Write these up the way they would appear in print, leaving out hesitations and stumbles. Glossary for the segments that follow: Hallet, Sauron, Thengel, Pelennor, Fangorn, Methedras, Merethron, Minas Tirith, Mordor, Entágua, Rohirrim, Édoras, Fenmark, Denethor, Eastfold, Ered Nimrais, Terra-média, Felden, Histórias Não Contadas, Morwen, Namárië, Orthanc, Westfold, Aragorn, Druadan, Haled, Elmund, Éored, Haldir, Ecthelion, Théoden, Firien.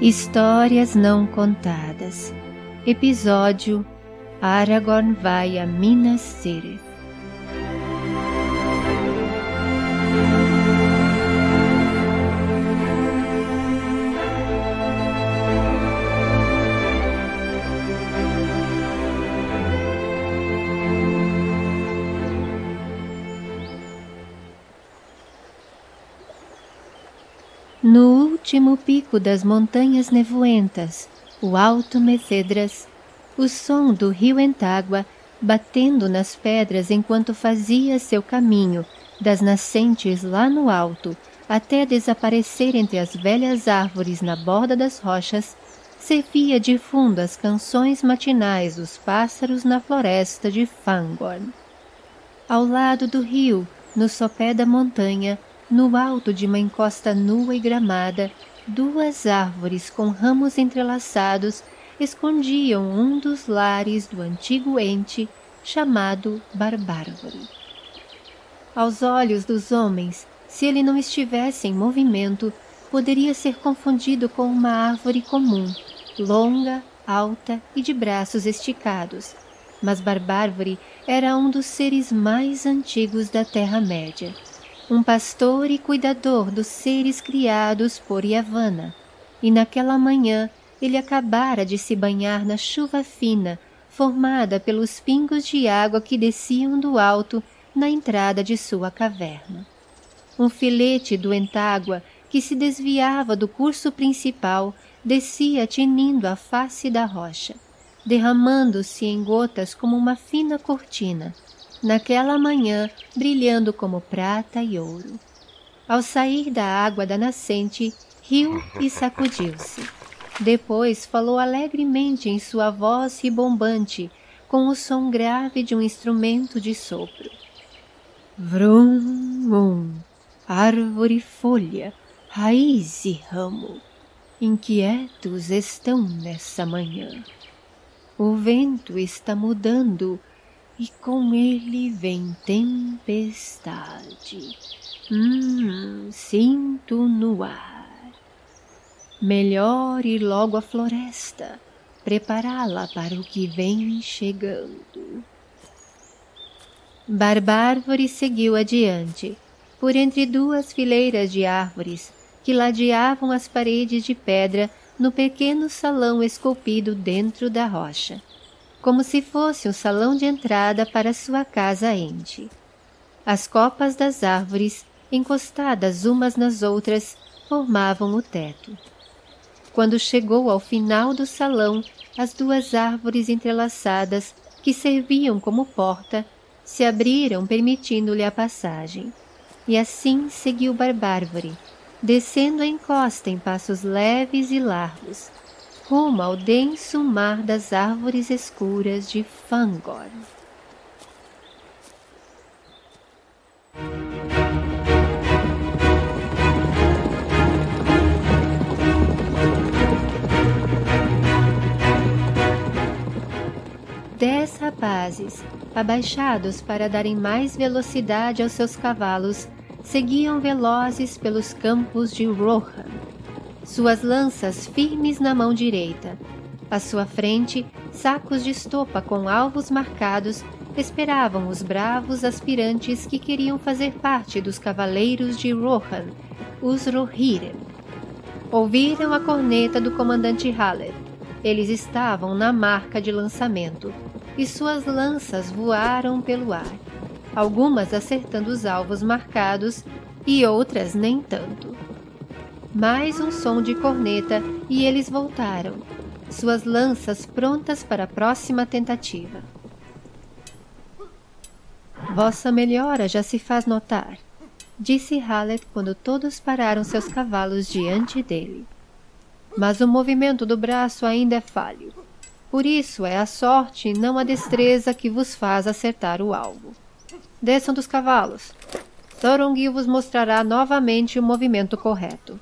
Histórias não contadas. Episódio: Aragorn vai a Minas Tirith. No último pico das montanhas nevoentas, o alto Methedras, o som do rio Entágua batendo nas pedras enquanto fazia seu caminho das nascentes lá no alto até desaparecer entre as velhas árvores na borda das rochas, servia de fundo às canções matinais dos pássaros na floresta de Fangorn. Ao lado do rio, no sopé da montanha, no alto de uma encosta nua e gramada, duas árvores com ramos entrelaçados escondiam um dos lares do antigo ente chamado Barbárvore. Aos olhos dos homens, se ele não estivesse em movimento, poderia ser confundido com uma árvore comum, longa, alta e de braços esticados. Mas Barbárvore era um dos seres mais antigos da Terra-média. Um pastor e cuidador dos seres criados por Yavanna, e naquela manhã ele acabara de se banhar na chuva fina formada pelos pingos de água que desciam do alto na entrada de sua caverna. Um filete do Entágua que se desviava do curso principal descia tinindo a face da rocha, derramando-se em gotas como uma fina cortina, naquela manhã brilhando como prata e ouro. Ao sair da água da nascente, riu e sacudiu-se. Depois falou alegremente em sua voz ribombante, com o som grave de um instrumento de sopro. Vrum, vum, árvore e folha, raiz e ramo, inquietos estão nessa manhã. O vento está mudando, e com ele vem tempestade. Sinto no ar. Melhor ir logo à floresta, prepará-la para o que vem chegando. Barbárvore seguiu adiante, por entre duas fileiras de árvores que ladeavam as paredes de pedra no pequeno salão esculpido dentro da rocha, como se fosse um salão de entrada para sua casa ente. As copas das árvores, encostadas umas nas outras, formavam o teto. Quando chegou ao final do salão, as duas árvores entrelaçadas, que serviam como porta, se abriram permitindo-lhe a passagem. E assim seguiu Barbárvore, descendo a encosta em passos leves e largos, rumo ao denso mar das árvores escuras de Fangorn. Dez rapazes, abaixados para darem mais velocidade aos seus cavalos, seguiam velozes pelos campos de Rohan, suas lanças firmes na mão direita. À sua frente, sacos de estopa com alvos marcados esperavam os bravos aspirantes que queriam fazer parte dos cavaleiros de Rohan, os Rohirrim. Ouviram a corneta do comandante Haldir. Eles estavam na marca de lançamento, e suas lanças voaram pelo ar, algumas acertando os alvos marcados e outras nem tanto. Mais um som de corneta e eles voltaram, suas lanças prontas para a próxima tentativa. Vossa melhora já se faz notar, disse Haldir quando todos pararam seus cavalos diante dele. Mas o movimento do braço ainda é falho, por isso é a sorte e não a destreza que vos faz acertar o alvo. Desçam dos cavalos. Thorongil vos mostrará novamente o movimento correto.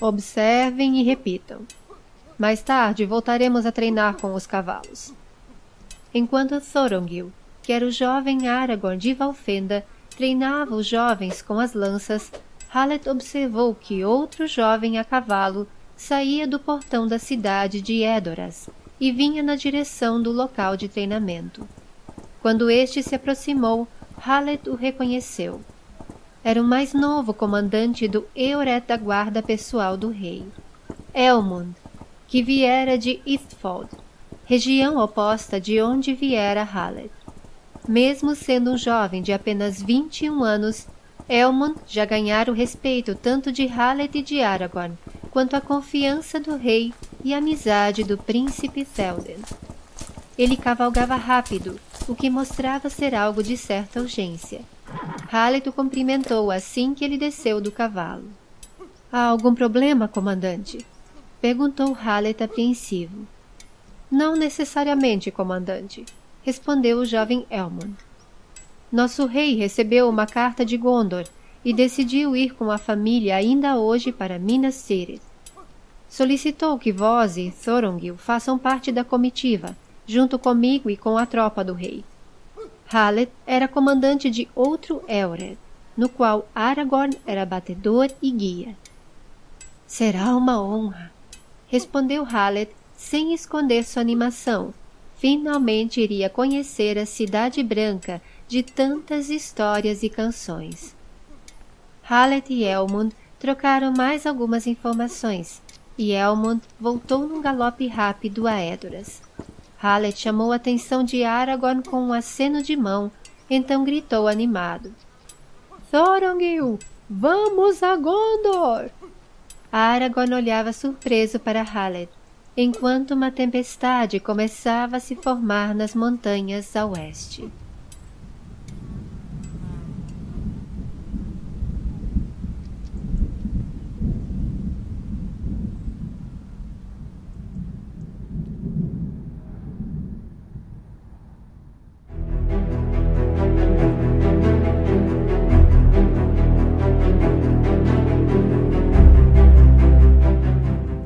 Observem e repitam. Mais tarde voltaremos a treinar com os cavalos. Enquanto Thorongil, que era o jovem Aragorn de Valfenda, treinava os jovens com as lanças, Haldir observou que outro jovem a cavalo saía do portão da cidade de Édoras e vinha na direção do local de treinamento. Quando este se aproximou, Haled o reconheceu. Era o mais novo comandante do Eoret da guarda pessoal do rei, Elmund, que viera de Eastfold, região oposta de onde viera Haled. Mesmo sendo um jovem de apenas 21 anos, Elmund já ganhara o respeito tanto de Haled e de Aragorn, quanto a confiança do rei e a amizade do príncipe Théoden. Ele cavalgava rápido, o que mostrava ser algo de certa urgência. Haled o cumprimentou assim que ele desceu do cavalo. — Há algum problema, comandante? — perguntou Haled apreensivo. — Não necessariamente, comandante — respondeu o jovem Elmond. Nosso rei recebeu uma carta de Gondor e decidiu ir com a família ainda hoje para Minas Tirith. Solicitou que vós e Thorongil façam parte da comitiva, junto comigo e com a tropa do rei. Haled era comandante de outro Eored, no qual Aragorn era batedor e guia. Será uma honra, respondeu Haled sem esconder sua animação. Finalmente iria conhecer a Cidade Branca de tantas histórias e canções. Haled e Elmund trocaram mais algumas informações, e Elmund voltou num galope rápido a Édoras. Haled chamou a atenção de Aragorn com um aceno de mão, então gritou animado. — Thorongil, vamos a Gondor! Aragorn olhava surpreso para Haled, enquanto uma tempestade começava a se formar nas montanhas a oeste.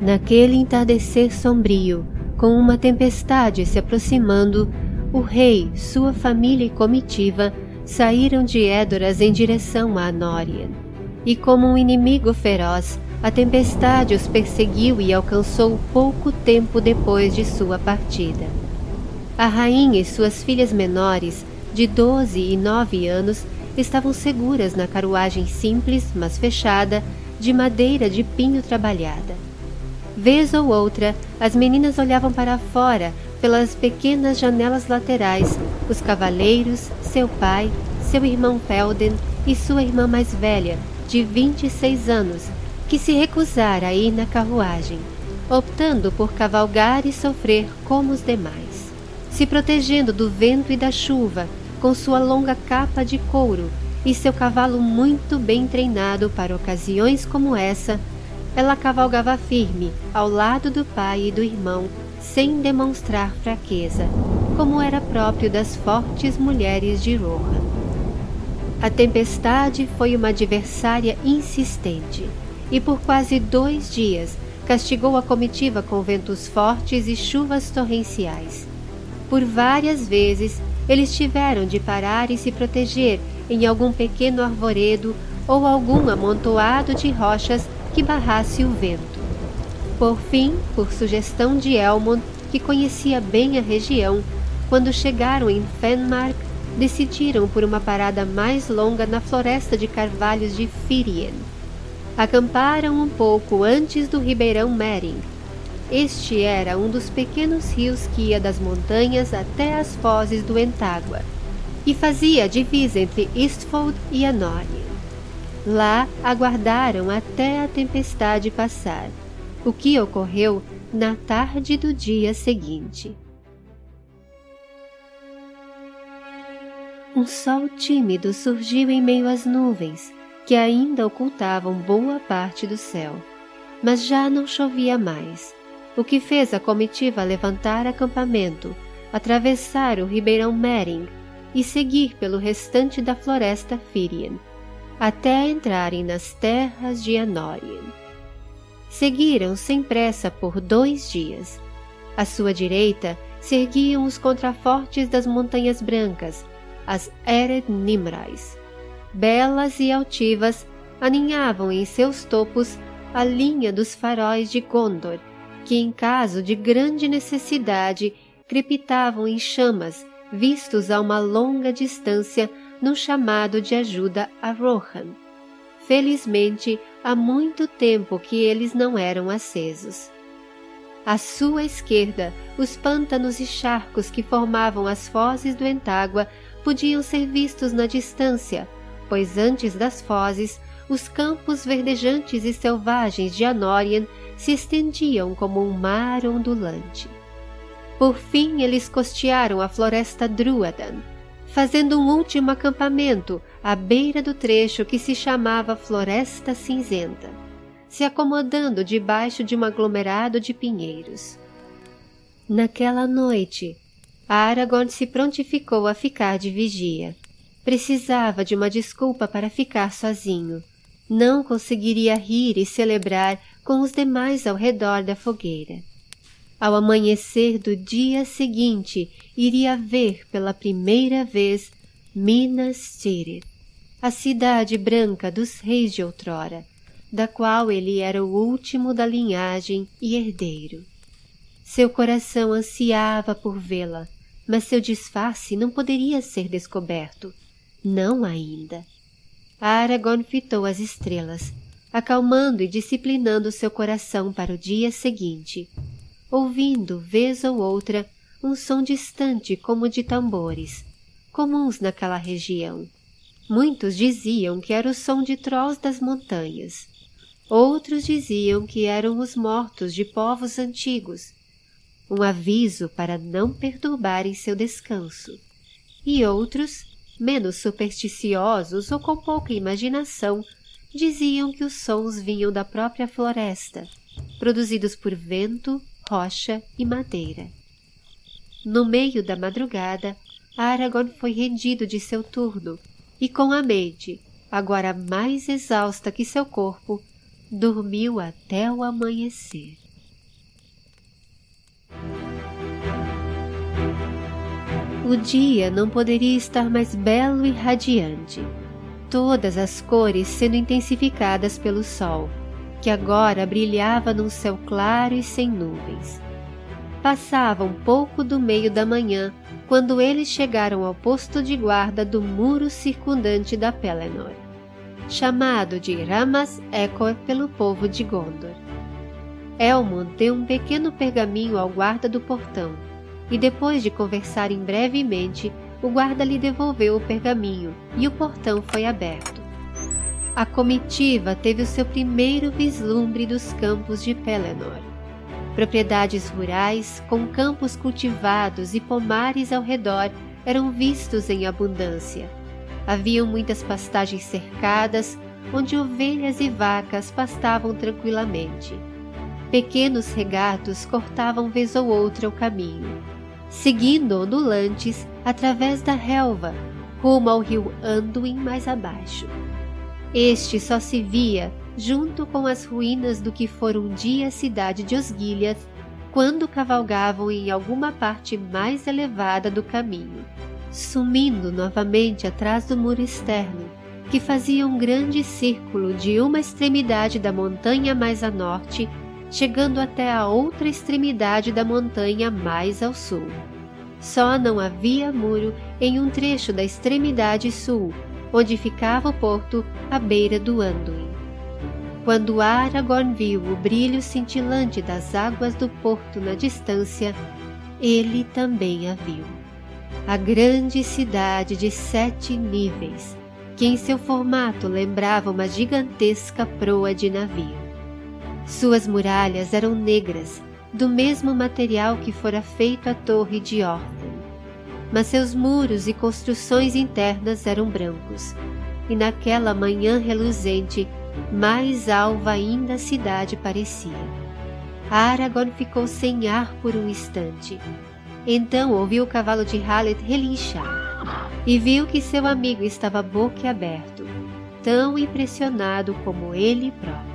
Naquele entardecer sombrio, com uma tempestade se aproximando, o rei, sua família e comitiva saíram de Édoras em direção a Anórien. E como um inimigo feroz, a tempestade os perseguiu e alcançou pouco tempo depois de sua partida. A rainha e suas filhas menores, de 12 e 9 anos, estavam seguras na carruagem simples, mas fechada, de madeira de pinho trabalhada. Vez ou outra, as meninas olhavam para fora, pelas pequenas janelas laterais, os cavaleiros, seu pai, seu irmão Felden e sua irmã mais velha, de 26 anos, que se recusara a ir na carruagem, optando por cavalgar e sofrer como os demais, se protegendo do vento e da chuva, com sua longa capa de couro e seu cavalo muito bem treinado para ocasiões como essa. Ela cavalgava firme, ao lado do pai e do irmão, sem demonstrar fraqueza, como era próprio das fortes mulheres de Rohan. A tempestade foi uma adversária insistente, e por quase 2 dias castigou a comitiva com ventos fortes e chuvas torrenciais. Por várias vezes, eles tiveram de parar e se proteger em algum pequeno arvoredo ou algum amontoado de rochas que barrasse o vento. Por fim, por sugestão de Elmond, que conhecia bem a região, quando chegaram em Fenmark, decidiram por uma parada mais longa na floresta de carvalhos de Firien. Acamparam um pouco antes do ribeirão Merin. Este era um dos pequenos rios que ia das montanhas até as fozes do Entágua, e fazia a divisa entre Eastfold e Anórien. Lá aguardaram até a tempestade passar, o que ocorreu na tarde do dia seguinte. Um sol tímido surgiu em meio às nuvens, que ainda ocultavam boa parte do céu, mas já não chovia mais, o que fez a comitiva levantar acampamento, atravessar o ribeirão Merin e seguir pelo restante da floresta Firien, até entrarem nas terras de Anórien. Seguiram sem pressa por 2 dias. À sua direita se erguiam os contrafortes das Montanhas Brancas, as Ered Nimrais. Belas e altivas, aninhavam em seus topos a linha dos faróis de Gondor, que em caso de grande necessidade crepitavam em chamas, vistos a uma longa distância num chamado de ajuda a Rohan. Felizmente, há muito tempo que eles não eram acesos. À sua esquerda, os pântanos e charcos que formavam as fozes do Entágua podiam ser vistos na distância, pois antes das fozes, os campos verdejantes e selvagens de Anórien se estendiam como um mar ondulante. Por fim, eles costearam a floresta Druadan, fazendo um último acampamento à beira do trecho que se chamava Floresta Cinzenta, se acomodando debaixo de um aglomerado de pinheiros. Naquela noite, Aragorn se prontificou a ficar de vigia. Precisava de uma desculpa para ficar sozinho. Não conseguiria rir e celebrar com os demais ao redor da fogueira. Ao amanhecer do dia seguinte, iria ver pela primeira vez Minas Tirith, a cidade branca dos reis de outrora, da qual ele era o último da linhagem e herdeiro. Seu coração ansiava por vê-la, mas seu disfarce não poderia ser descoberto. Não ainda. Aragorn fitou as estrelas, acalmando e disciplinando seu coração para o dia seguinte, ouvindo, vez ou outra, um som distante como de tambores, comuns naquela região. Muitos diziam que era o som de trolls das montanhas. Outros diziam que eram os mortos de povos antigos, um aviso para não perturbarem seu descanso. E outros, menos supersticiosos ou com pouca imaginação, diziam que os sons vinham da própria floresta, produzidos por vento, rocha e madeira. No meio da madrugada, Aragorn foi rendido de seu turno e, com a mente, agora mais exausta que seu corpo, dormiu até o amanhecer. O dia não poderia estar mais belo e radiante, todas as cores sendo intensificadas pelo sol, que agora brilhava num céu claro e sem nuvens. Passava um pouco do meio da manhã quando eles chegaram ao posto de guarda do muro circundante da Pelennor, chamado de Ramas Ecor pelo povo de Gondor. Elmund deu um pequeno pergaminho ao guarda do portão e, depois de conversarem brevemente, o guarda lhe devolveu o pergaminho e o portão foi aberto. A comitiva teve o seu primeiro vislumbre dos campos de Pelennor. Propriedades rurais, com campos cultivados e pomares ao redor, eram vistos em abundância. Haviam muitas pastagens cercadas, onde ovelhas e vacas pastavam tranquilamente. Pequenos regatos cortavam vez ou outra o caminho, seguindo ondulantes através da relva, rumo ao rio Anduin mais abaixo. Este só se via, junto com as ruínas do que fora um dia a cidade de Osgiliath, quando cavalgavam em alguma parte mais elevada do caminho, sumindo novamente atrás do muro externo, que fazia um grande círculo de uma extremidade da montanha mais a norte, chegando até a outra extremidade da montanha mais ao sul. Só não havia muro em um trecho da extremidade sul, onde ficava o porto à beira do Anduin. Quando Aragorn viu o brilho cintilante das águas do porto na distância, ele também a viu. A grande cidade de 7 níveis, que em seu formato lembrava uma gigantesca proa de navio. Suas muralhas eram negras, do mesmo material que fora feito a torre de Orthanc, mas seus muros e construções internas eram brancos, e naquela manhã reluzente, mais alva ainda a cidade parecia. Aragorn ficou sem ar por um instante. Então ouviu o cavalo de Haldir relinchar, e viu que seu amigo estava boquiaberto, tão impressionado como ele próprio.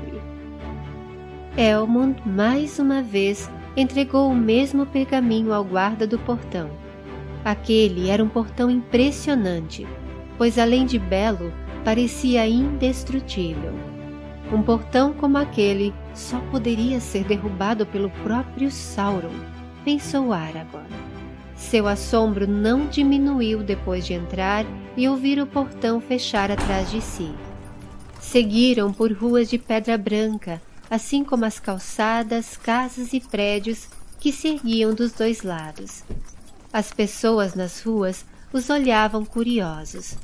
Elmund, mais uma vez, entregou o mesmo pergaminho ao guarda do portão. Aquele era um portão impressionante, pois além de belo, parecia indestrutível. Um portão como aquele só poderia ser derrubado pelo próprio Sauron, pensou Aragorn. Seu assombro não diminuiu depois de entrar e ouvir o portão fechar atrás de si. Seguiram por ruas de pedra branca, assim como as calçadas, casas e prédios que se erguiam dos dois lados. As pessoas nas ruas os olhavam curiosos.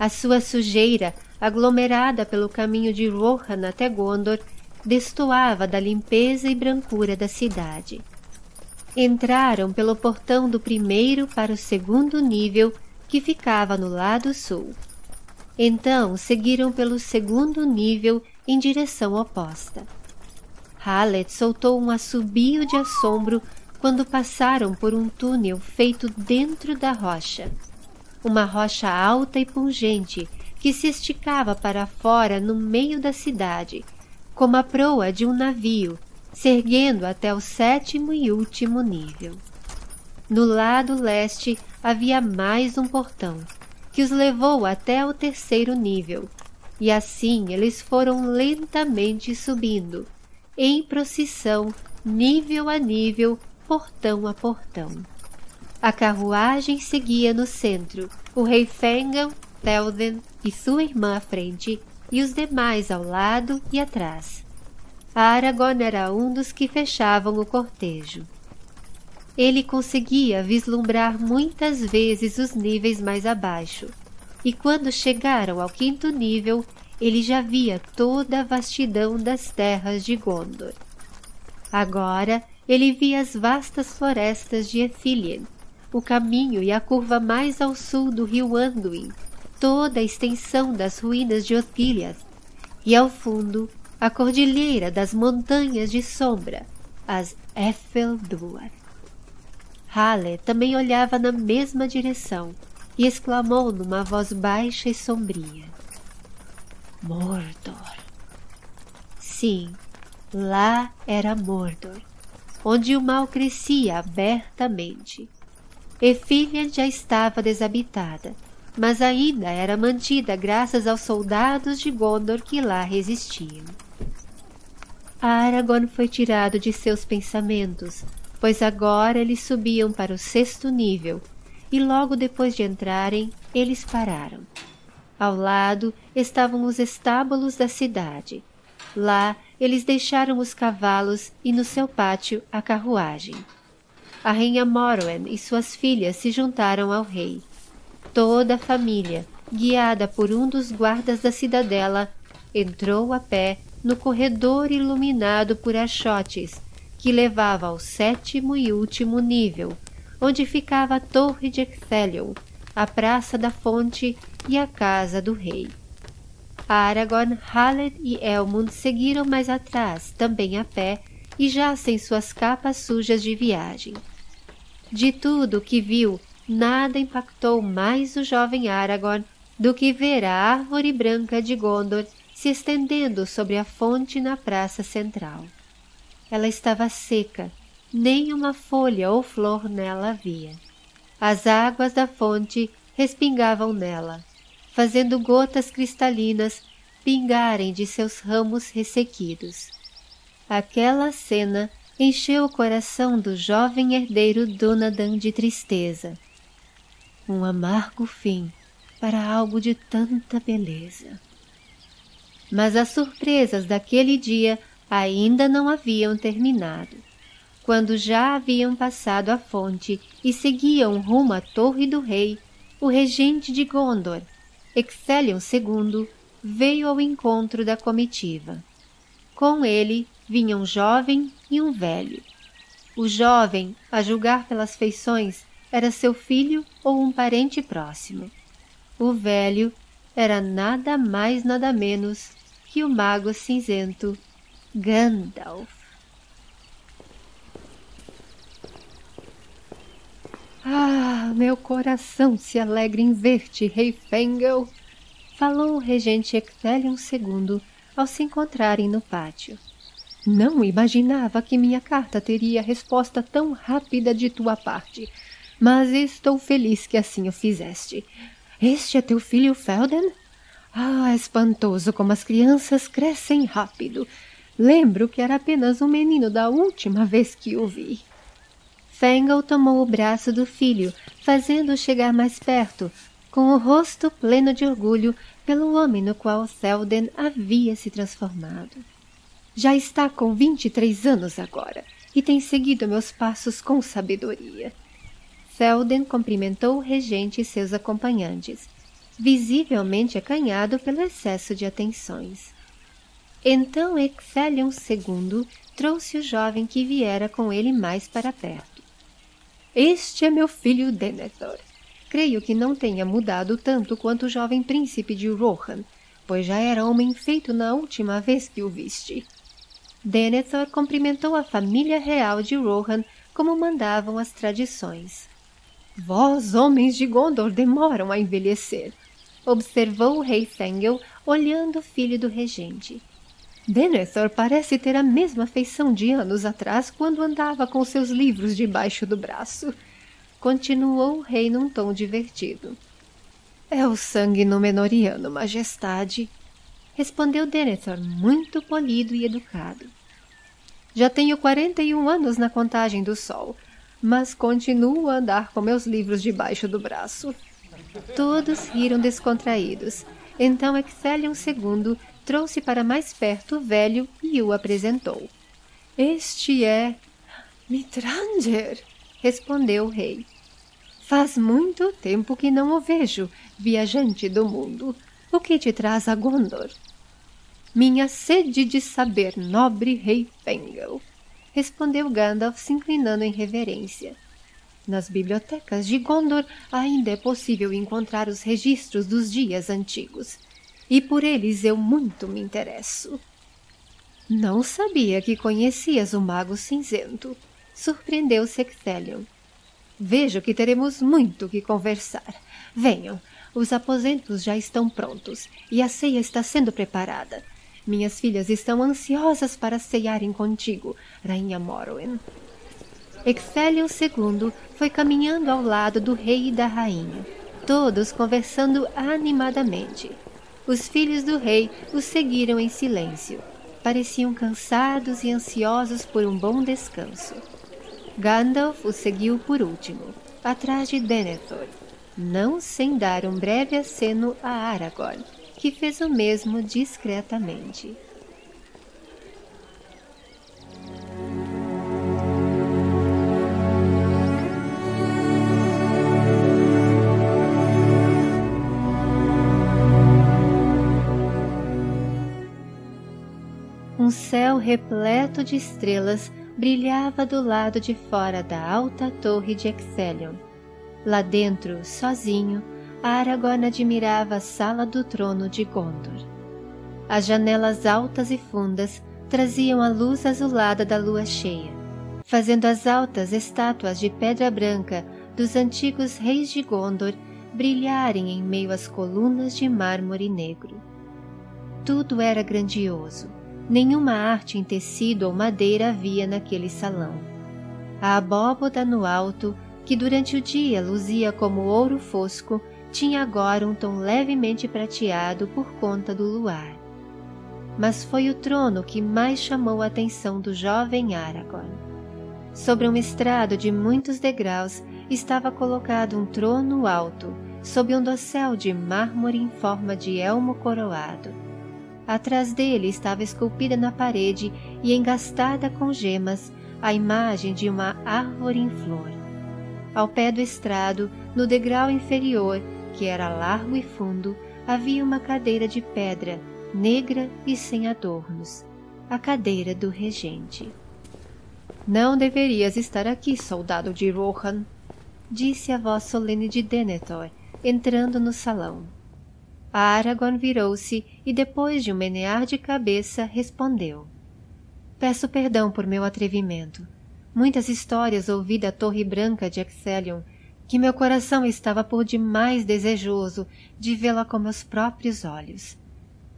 A sua sujeira, aglomerada pelo caminho de Rohan até Gondor, destoava da limpeza e brancura da cidade. Entraram pelo portão do primeiro para o segundo nível, que ficava no lado sul. Então seguiram pelo segundo nível em direção oposta. Hallet soltou um assobio de assombro quando passaram por um túnel feito dentro da rocha. Uma rocha alta e pungente que se esticava para fora no meio da cidade, como a proa de um navio, se erguendo até o sétimo e último nível. No lado leste havia mais um portão, que os levou até o terceiro nível, e assim eles foram lentamente subindo, em procissão, nível a nível, portão a portão. A carruagem seguia no centro, o rei Thengel, Théoden e sua irmã à frente, e os demais ao lado e atrás. Aragorn era um dos que fechavam o cortejo. Ele conseguia vislumbrar muitas vezes os níveis mais abaixo, e quando chegaram ao quinto nível, ele já via toda a vastidão das terras de Gondor. Agora, ele via as vastas florestas de Ecthelion, o caminho e a curva mais ao sul do rio Anduin, toda a extensão das ruínas de Osgiliath, e ao fundo, a cordilheira das montanhas de sombra, as Efelduath. Hallet também olhava na mesma direção e exclamou numa voz baixa e sombria. — Mordor! Sim, lá era Mordor, onde o mal crescia abertamente. Ecthelion já estava desabitada, mas ainda era mantida graças aos soldados de Gondor que lá resistiam. Aragorn foi tirado de seus pensamentos, pois agora eles subiam para o sexto nível, e logo depois de entrarem, eles pararam. Ao lado estavam os estábulos da cidade. Lá, eles deixaram os cavalos e no seu pátio a carruagem. A rainha Morwen e suas filhas se juntaram ao rei. Toda a família, guiada por um dos guardas da cidadela, entrou a pé no corredor iluminado por achotes, que levava ao sétimo e último nível, onde ficava a torre de Ecthelion, a praça da fonte e a casa do rei. Aragorn, Hallet e Elmund seguiram mais atrás, também a pé, e já sem suas capas sujas de viagem. De tudo o que viu, nada impactou mais o jovem Aragorn do que ver a árvore branca de Gondor se estendendo sobre a fonte na praça central. Ela estava seca, nem uma folha ou flor nela havia. As águas da fonte respingavam nela, fazendo gotas cristalinas pingarem de seus ramos ressequidos. Aquela cena encheu o coração do jovem herdeiro Dunadan de tristeza. Um amargo fim para algo de tanta beleza. Mas as surpresas daquele dia ainda não haviam terminado. Quando já haviam passado a fonte e seguiam rumo à torre do rei, o regente de Gondor, Ecthelion II, veio ao encontro da comitiva. Com ele vinha um jovem e um velho. O jovem, a julgar pelas feições, era seu filho ou um parente próximo. O velho era nada mais nada menos que o mago cinzento Gandalf. Ah, meu coração se alegra em ver-te, rei Thengel, falou o regente Ecthelion II ao se encontrarem no pátio. Não imaginava que minha carta teria resposta tão rápida de tua parte, mas estou feliz que assim o fizeste. Este é teu filho Felden? Ah, espantoso como as crianças crescem rápido. Lembro que era apenas um menino da última vez que o vi. Thengel tomou o braço do filho, fazendo-o chegar mais perto, com o rosto pleno de orgulho pelo homem no qual Felden havia se transformado. Já está com 23 anos agora e tem seguido meus passos com sabedoria. Felden cumprimentou o regente e seus acompanhantes, visivelmente acanhado pelo excesso de atenções. Então Ecthelion II trouxe o jovem que viera com ele mais para perto. — Este é meu filho Denethor. Creio que não tenha mudado tanto quanto o jovem príncipe de Rohan, pois já era homem feito na última vez que o viste. Denethor cumprimentou a família real de Rohan como mandavam as tradições. — Vós, homens de Gondor, demoram a envelhecer! Observou o rei Thengel, olhando o filho do regente. Denethor parece ter a mesma feição de anos atrás quando andava com seus livros debaixo do braço. Continuou o rei num tom divertido. — É o sangue Númenoriano, majestade! Respondeu Denethor, muito polido e educado. — Já tenho 41 anos na contagem do sol, mas continuo a andar com meus livros debaixo do braço. Todos riram descontraídos. Então Ecthelion II trouxe para mais perto o velho e o apresentou. — Este é... — Mithrandir! Respondeu o rei. — Faz muito tempo que não o vejo, viajante do mundo. O que te traz a Gondor? — Minha sede de saber, nobre rei Thengel! Respondeu Gandalf, se inclinando em reverência. Nas bibliotecas de Gondor ainda é possível encontrar os registros dos dias antigos, e por eles eu muito me interesso. — Não sabia que conhecias o Mago Cinzento. Surpreendeu-se Ecthelion. — Vejo que teremos muito que conversar. Venham. Os aposentos já estão prontos e a ceia está sendo preparada. Minhas filhas estão ansiosas para cearem contigo, Rainha Morwen. Ecthelion II foi caminhando ao lado do rei e da rainha, todos conversando animadamente. Os filhos do rei os seguiram em silêncio. Pareciam cansados e ansiosos por um bom descanso. Gandalf o seguiu por último, atrás de Denethor, não sem dar um breve aceno a Aragorn, que fez o mesmo discretamente. Um céu repleto de estrelas brilhava do lado de fora da alta torre de Ecthelion. Lá dentro, sozinho, Aragorn admirava a sala do trono de Gondor. As janelas altas e fundas traziam a luz azulada da lua cheia, fazendo as altas estátuas de pedra branca dos antigos reis de Gondor brilharem em meio às colunas de mármore negro. Tudo era grandioso. Nenhuma arte em tecido ou madeira havia naquele salão. A abóboda no alto, que durante o dia luzia como ouro fosco, tinha agora um tom levemente prateado por conta do luar. Mas foi o trono que mais chamou a atenção do jovem Aragorn. Sobre um estrado de muitos degraus estava colocado um trono alto, sob um dossel de mármore em forma de elmo coroado. Atrás dele estava esculpida na parede e engastada com gemas a imagem de uma árvore em flor. Ao pé do estrado, no degrau inferior, que era largo e fundo, havia uma cadeira de pedra, negra e sem adornos, a cadeira do regente. — Não deverias estar aqui, soldado de Rohan, disse a voz solene de Denethor, entrando no salão. A Aragorn virou-se e, depois de um menear de cabeça, respondeu. — Peço perdão por meu atrevimento. Muitas histórias ouvi da Torre Branca de Ecthelion, que meu coração estava por demais desejoso de vê-la com meus próprios olhos.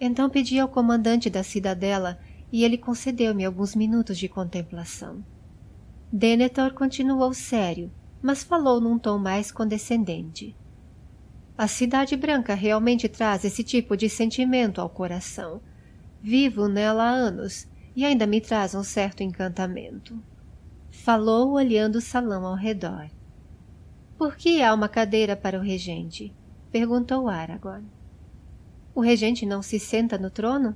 Então pedi ao comandante da cidadela e ele concedeu-me alguns minutos de contemplação. Denethor continuou sério, mas falou num tom mais condescendente. A Cidade Branca realmente traz esse tipo de sentimento ao coração. Vivo nela há anos e ainda me traz um certo encantamento. Falou olhando o salão ao redor. — Por que há uma cadeira para o regente? — perguntou Aragorn. — O regente não se senta no trono?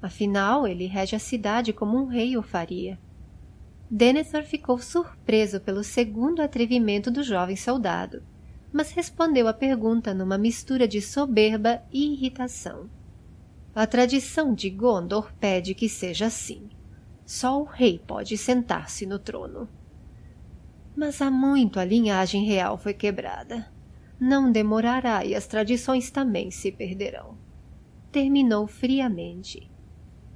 Afinal, ele rege a cidade como um rei o faria. Denethor ficou surpreso pelo segundo atrevimento do jovem soldado, mas respondeu à pergunta numa mistura de soberba e irritação. A tradição de Gondor pede que seja assim. Só o rei pode sentar-se no trono. Mas há muito a linhagem real foi quebrada. Não demorará e as tradições também se perderão. Terminou friamente.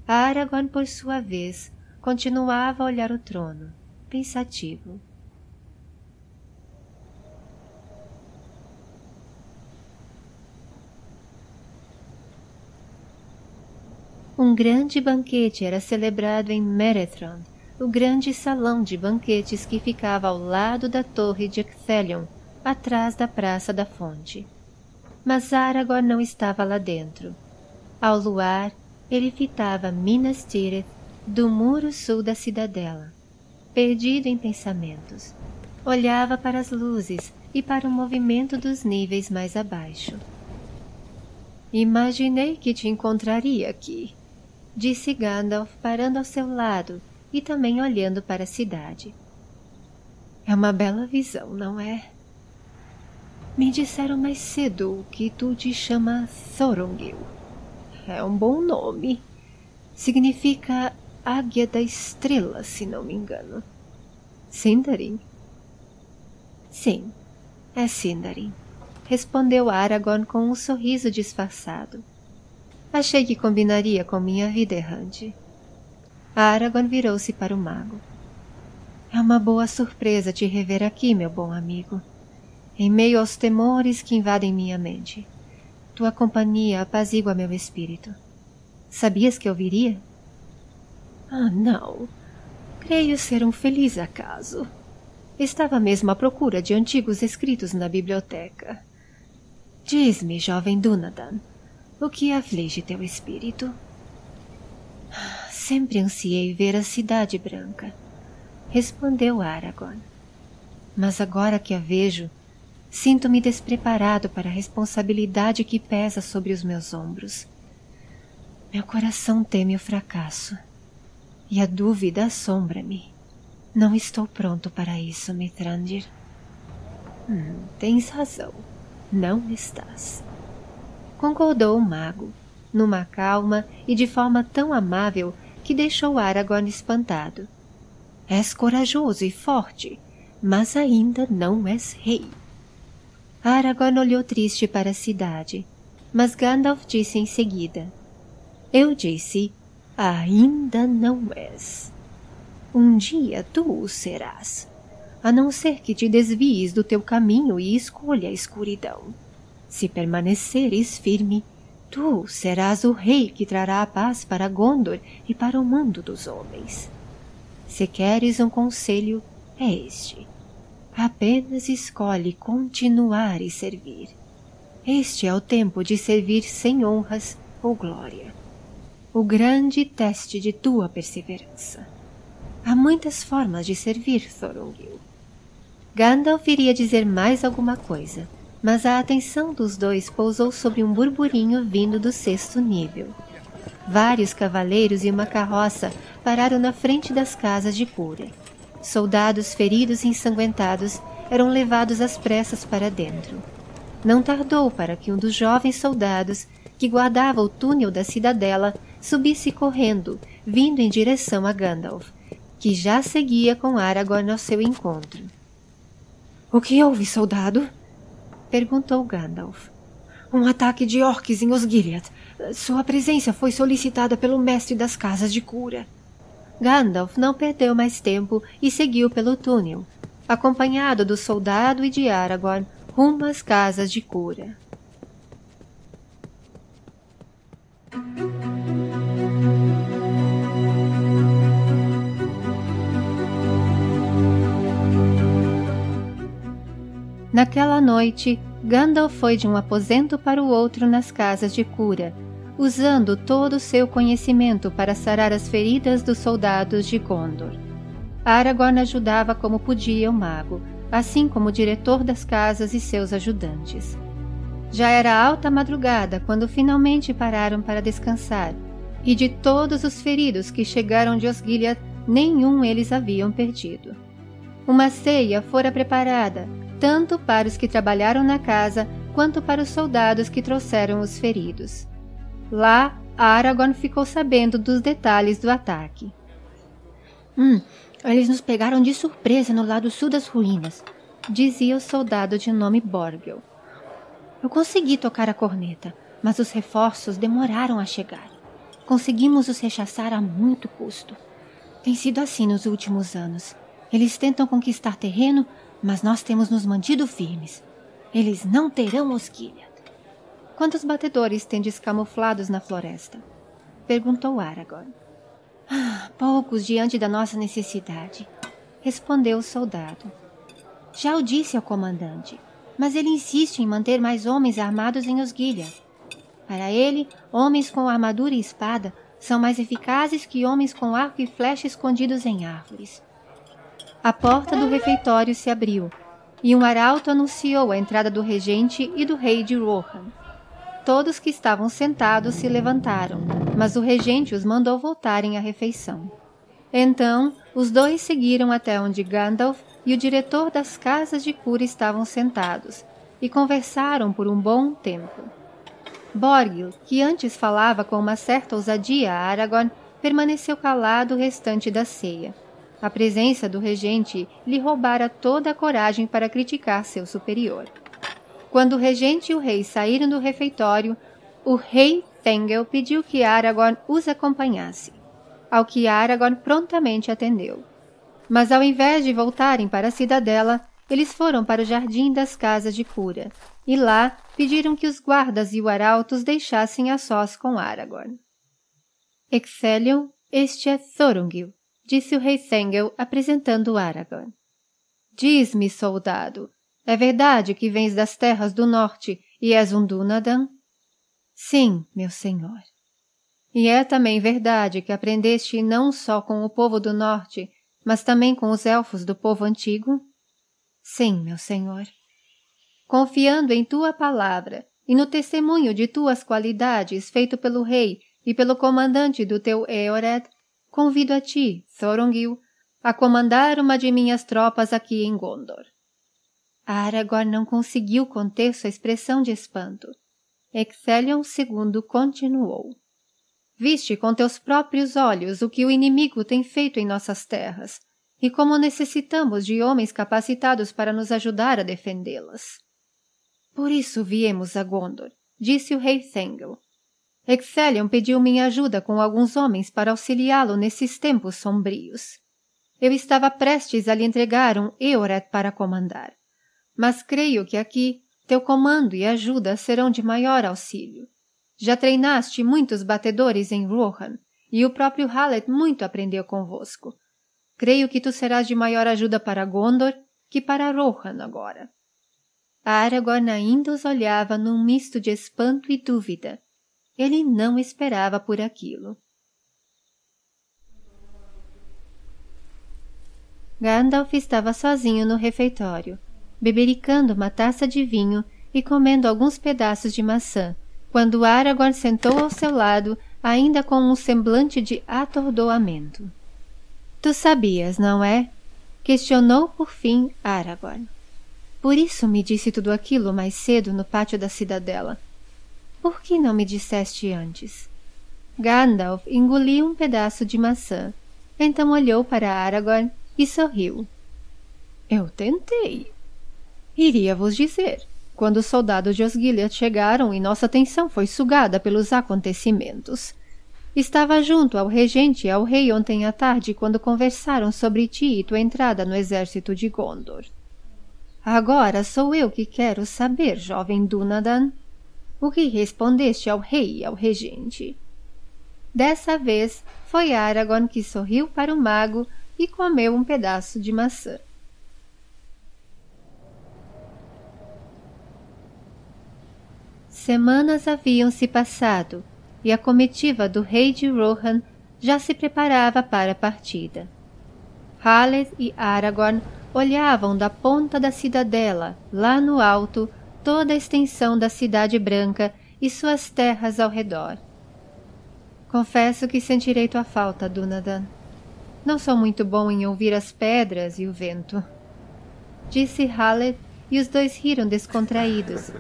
Aragorn, por sua vez, continuava a olhar o trono, pensativo. Um grande banquete era celebrado em Merethron, o grande salão de banquetes que ficava ao lado da torre de Ecthelion, atrás da Praça da Fonte. Mas Aragorn não estava lá dentro. Ao luar, ele fitava Minas Tirith do muro sul da cidadela, perdido em pensamentos. Olhava para as luzes e para o movimento dos níveis mais abaixo. Imaginei que te encontraria aqui, disse Gandalf, parando ao seu lado e também olhando para a cidade. É uma bela visão, não é? Me disseram mais cedo que tu te chamas Thorongil. É um bom nome. Significa Águia da Estrela, se não me engano. Sindarin? Sim, é Sindarin, respondeu Aragorn com um sorriso disfarçado. Achei que combinaria com minha vida errante. Aragorn virou-se para o mago. É uma boa surpresa te rever aqui, meu bom amigo. Em meio aos temores que invadem minha mente, tua companhia apazigua meu espírito. Sabias que eu viria? Ah, não. Creio ser um feliz acaso. Estava mesmo à procura de antigos escritos na biblioteca. Diz-me, jovem Dunadan, o que aflige teu espírito? Sempre ansiei ver a Cidade Branca, respondeu Aragorn. Mas agora que a vejo, sinto-me despreparado para a responsabilidade que pesa sobre os meus ombros. Meu coração teme o fracasso. E a dúvida assombra-me. Não estou pronto para isso, Mithrandir. Tens razão. Não estás. Concordou o mago, numa calma e de forma tão amável que deixou Aragorn espantado. És corajoso e forte, mas ainda não és rei. Aragorn olhou triste para a cidade, mas Gandalf disse em seguida. Eu disse... Ainda não és. Um dia tu o serás, a não ser que te desvies do teu caminho e escolha a escuridão. Se permaneceres firme, tu serás o rei que trará a paz para Gondor e para o mundo dos homens. Se queres um conselho, é este. Apenas escolhe continuar e servir. Este é o tempo de servir sem honras ou glória. O grande teste de tua perseverança. Há muitas formas de servir, Thorongil. Gandalf iria dizer mais alguma coisa, mas a atenção dos dois pousou sobre um burburinho vindo do sexto nível. Vários cavaleiros e uma carroça pararam na frente das casas de Pura. Soldados feridos e ensanguentados eram levados às pressas para dentro. Não tardou para que um dos jovens soldados que guardava o túnel da cidadela subisse correndo, vindo em direção a Gandalf, que já seguia com Aragorn ao seu encontro. — O que houve, soldado? — perguntou Gandalf. — Um ataque de orques em Osgiliath. Sua presença foi solicitada pelo mestre das casas de cura. Gandalf não perdeu mais tempo e seguiu pelo túnel, acompanhado do soldado e de Aragorn, rumo às casas de cura. Naquela noite, Gandalf foi de um aposento para o outro nas casas de cura, usando todo o seu conhecimento para sarar as feridas dos soldados de Gondor. Aragorn ajudava como podia o mago, assim como o diretor das casas e seus ajudantes. Já era alta madrugada quando finalmente pararam para descansar, e de todos os feridos que chegaram de Osgiliath, nenhum eles haviam perdido. Uma ceia fora preparada, tanto para os que trabalharam na casa quanto para os soldados que trouxeram os feridos. Lá, Aragorn ficou sabendo dos detalhes do ataque. Eles nos pegaram de surpresa no lado sul das ruínas, dizia o soldado de nome Borgel. Eu consegui tocar a corneta, mas os reforços demoraram a chegar. Conseguimos os rechaçar a muito custo. Tem sido assim nos últimos anos. Eles tentam conquistar terreno, mas nós temos nos mantido firmes. Eles não terão Osgiliath. Quantos batedores tendes camuflados na floresta? Perguntou Aragorn. Poucos diante da nossa necessidade, respondeu o soldado. Já o disse ao comandante, mas ele insiste em manter mais homens armados em Osgiliath. Para ele, homens com armadura e espada são mais eficazes que homens com arco e flecha escondidos em árvores. A porta do refeitório se abriu, e um arauto anunciou a entrada do regente e do rei de Rohan. Todos que estavam sentados se levantaram, mas o regente os mandou voltarem à refeição. Então, os dois seguiram até onde Gandalf e o diretor das casas de cura estavam sentados, e conversaram por um bom tempo. Borgil, que antes falava com uma certa ousadia a Aragorn, permaneceu calado o restante da ceia. A presença do regente lhe roubara toda a coragem para criticar seu superior. Quando o regente e o rei saíram do refeitório, o rei Thengel pediu que Aragorn os acompanhasse, ao que Aragorn prontamente atendeu. Mas ao invés de voltarem para a cidadela, eles foram para o jardim das casas de cura, e lá pediram que os guardas e o arauto os deixassem a sós com Aragorn. — Ecthelion, este é Thorungil — disse o rei Thengel, apresentando Aragorn. — Diz-me, soldado, é verdade que vens das terras do norte e és um Dunadan? — Sim, meu senhor. E é também verdade que aprendeste não só com o povo do norte, mas também com os elfos do povo antigo? — Sim, meu senhor. Confiando em tua palavra e no testemunho de tuas qualidades feito pelo rei e pelo comandante do teu Éored, convido a ti, Thorungil, a comandar uma de minhas tropas aqui em Gondor. Aragorn não conseguiu conter sua expressão de espanto. Ecthelion II continuou. Viste com teus próprios olhos o que o inimigo tem feito em nossas terras, e como necessitamos de homens capacitados para nos ajudar a defendê-las. Por isso viemos a Gondor, disse o rei Thengel. Ecthelion pediu minha ajuda com alguns homens para auxiliá-lo nesses tempos sombrios. Eu estava prestes a lhe entregar um Éored para comandar, mas creio que aqui teu comando e ajuda serão de maior auxílio. Já treinaste muitos batedores em Rohan, e o próprio Hallet muito aprendeu convosco. Creio que tu serás de maior ajuda para Gondor que para Rohan agora. Aragorn ainda os olhava num misto de espanto e dúvida. Ele não esperava por aquilo. Gandalf estava sozinho no refeitório, bebericando uma taça de vinho e comendo alguns pedaços de maçã, quando Aragorn sentou ao seu lado, ainda com um semblante de atordoamento. — Tu sabias, não é? — questionou por fim Aragorn. — Por isso me disse tudo aquilo mais cedo no pátio da cidadela. — Por que não me disseste antes? Gandalf engoliu um pedaço de maçã, então olhou para Aragorn e sorriu. — Eu tentei. Iria vos dizer, quando os soldados de Osgiliath chegaram e nossa atenção foi sugada pelos acontecimentos. Estava junto ao regente e ao rei ontem à tarde quando conversaram sobre ti e tua entrada no exército de Gondor. Agora sou eu que quero saber, jovem Dunadan, o que respondeste ao rei e ao regente. Dessa vez foi Aragorn que sorriu para o mago e comeu um pedaço de maçã. Semanas haviam se passado e a comitiva do rei de Rohan já se preparava para a partida. Haldir e Aragorn olhavam da ponta da cidadela, lá no alto, toda a extensão da Cidade Branca e suas terras ao redor. Confesso que sentirei tua falta, Dunadan. Não sou muito bom em ouvir as pedras e o vento. Disse Haldir e os dois riram descontraídos,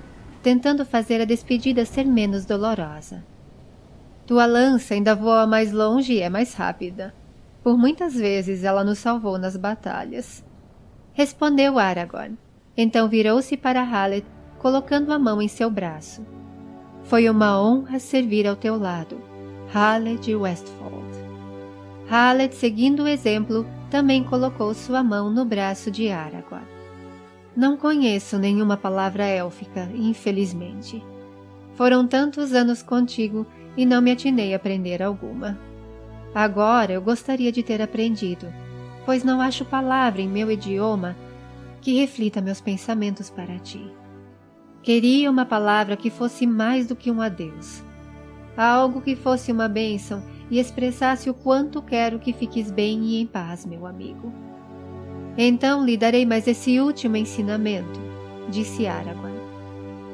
tentando fazer a despedida ser menos dolorosa. Tua lança ainda voa mais longe e é mais rápida. Por muitas vezes ela nos salvou nas batalhas. Respondeu Aragorn. Então virou-se para Haldir, colocando a mão em seu braço. Foi uma honra servir ao teu lado, Haldir de Westfold. Haldir, seguindo o exemplo, também colocou sua mão no braço de Aragorn. Não conheço nenhuma palavra élfica, infelizmente. Foram tantos anos contigo e não me atinei a aprender alguma. Agora eu gostaria de ter aprendido, pois não acho palavra em meu idioma que reflita meus pensamentos para ti. Queria uma palavra que fosse mais do que um adeus. Algo que fosse uma bênção e expressasse o quanto quero que fiques bem e em paz, meu amigo. Então lhe darei mais esse último ensinamento, disse Aragorn.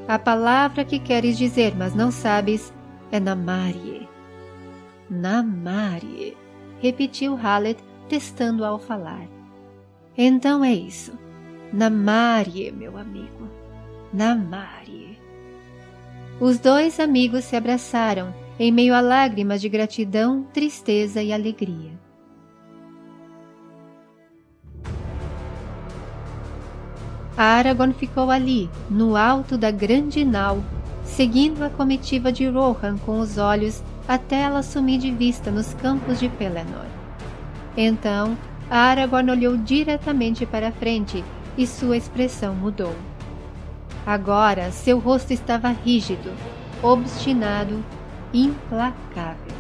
A palavra que queres dizer, mas não sabes, é Namárië. Namárië, repetiu Haldir, testando-a ao falar. Então é isso. Namárië, meu amigo. Namárië. Os dois amigos se abraçaram, em meio a lágrimas de gratidão, tristeza e alegria. Aragorn ficou ali, no alto da grande nau, seguindo a comitiva de Rohan com os olhos até ela sumir de vista nos campos de Pelennor. Então, Aragorn olhou diretamente para a frente e sua expressão mudou. Agora, seu rosto estava rígido, obstinado, implacável.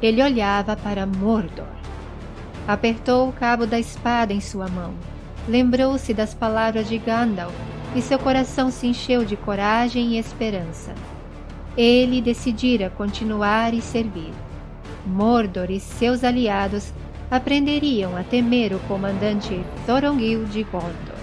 Ele olhava para Mordor. Apertou o cabo da espada em sua mão. Lembrou-se das palavras de Gandalf e seu coração se encheu de coragem e esperança. Ele decidira continuar e servir. Mordor e seus aliados aprenderiam a temer o comandante Thorongil de Gondor.